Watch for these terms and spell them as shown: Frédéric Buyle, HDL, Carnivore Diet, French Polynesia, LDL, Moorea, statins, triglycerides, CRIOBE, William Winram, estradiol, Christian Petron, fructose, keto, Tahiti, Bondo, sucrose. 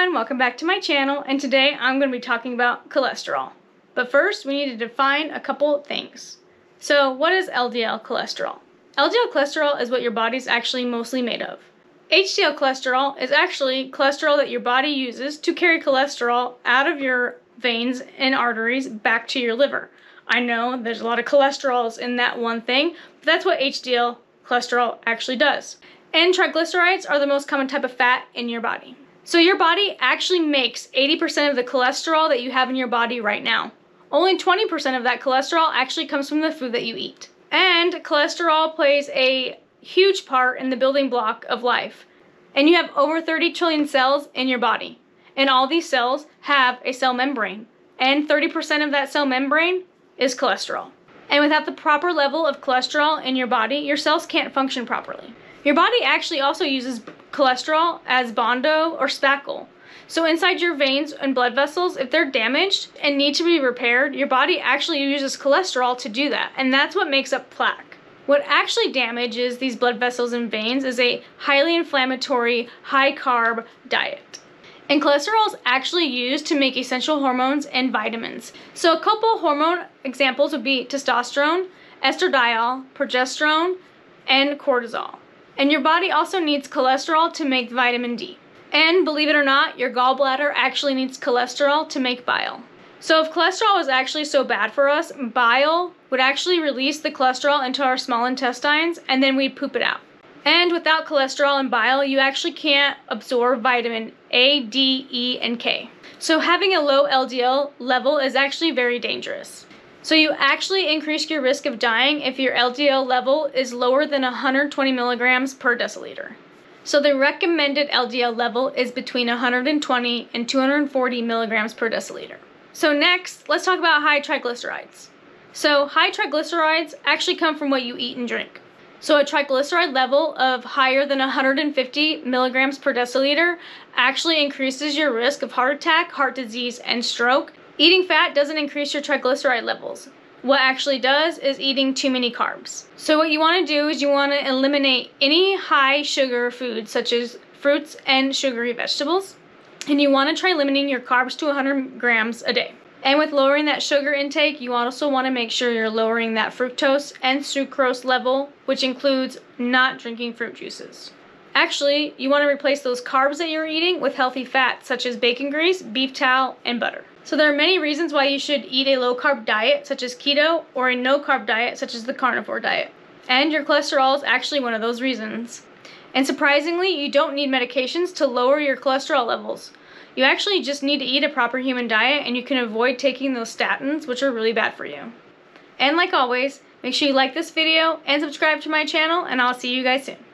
everyone, welcome back to my channel, and today I'm going to be talking about cholesterol. But first we need to define a couple things. So what is LDL cholesterol? LDL cholesterol is what your body's actually mostly made of. HDL cholesterol is actually cholesterol that your body uses to carry cholesterol out of your veins and arteries back to your liver. I know there's a lot of cholesterols in that one thing, but that's what HDL cholesterol actually does. And triglycerides are the most common type of fat in your body. So your body actually makes 80% of the cholesterol that you have in your body right now. Only 20% of that cholesterol actually comes from the food that you eat. And cholesterol plays a huge part in the building block of life. And you have over 30 trillion cells in your body. And all these cells have a cell membrane. And 30% of that cell membrane is cholesterol. And without the proper level of cholesterol in your body, your cells can't function properly. Your body actually also uses cholesterol as Bondo or spackle. So inside your veins and blood vessels, if they're damaged and need to be repaired, your body actually uses cholesterol to do that, and that's what makes up plaque. What actually damages these blood vessels and veins is a highly inflammatory, high-carb diet. And cholesterol is actually used to make essential hormones and vitamins. So a couple hormone examples would be testosterone, estradiol, progesterone, and cortisol. And your body also needs cholesterol to make vitamin D. And believe it or not, your gallbladder actually needs cholesterol to make bile. So if cholesterol was actually so bad for us, bile would actually release the cholesterol into our small intestines and then we'd poop it out. And without cholesterol and bile, you actually can't absorb vitamin A, D, E, and K. So having a low LDL level is actually very dangerous. So you actually increase your risk of dying if your LDL level is lower than 120 milligrams per deciliter. So the recommended LDL level is between 120 and 240 milligrams per deciliter. So next, let's talk about high triglycerides. So high triglycerides actually come from what you eat and drink. So a triglyceride level of higher than 150 milligrams per deciliter actually increases your risk of heart attack, heart disease, and stroke. Eating fat doesn't increase your triglyceride levels. What actually does is eating too many carbs. So what you want to do is you want to eliminate any high sugar foods such as fruits and sugary vegetables. And you want to try limiting your carbs to 100 grams a day. And with lowering that sugar intake, you also want to make sure you're lowering that fructose and sucrose level, which includes not drinking fruit juices. Actually, you want to replace those carbs that you're eating with healthy fats such as bacon grease, beef tallow, and butter. So there are many reasons why you should eat a low-carb diet such as keto or a no-carb diet such as the carnivore diet. And your cholesterol is actually one of those reasons. And surprisingly, you don't need medications to lower your cholesterol levels. You actually just need to eat a proper human diet and you can avoid taking those statins, which are really bad for you. And like always, make sure you like this video and subscribe to my channel, and I'll see you guys soon.